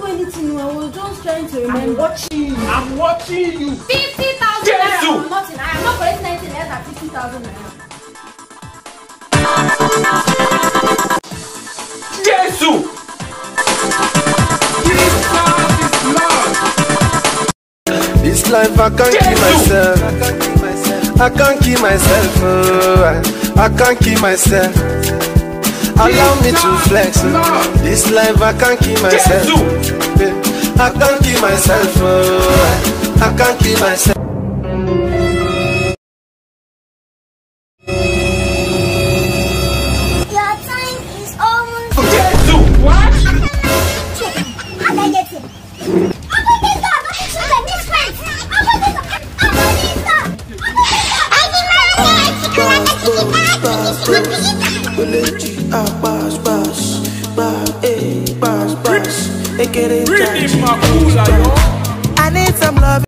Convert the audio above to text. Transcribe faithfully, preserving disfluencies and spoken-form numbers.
do anything. I was just trying to remember. I'm watching you. I'm watching you. fifty thousand naira for nothing. I am not collecting anything less than fifty thousand naira. Jesus! This life I can't kill myself. I can't kill myself. Oh, I, I can't kill myself. Allow me to flex. Oh. This life I can't kill myself. I can't kill myself. Oh, I, I can't kill myself. Your time is almost. What? How do I get him? How do I get him? I need some love.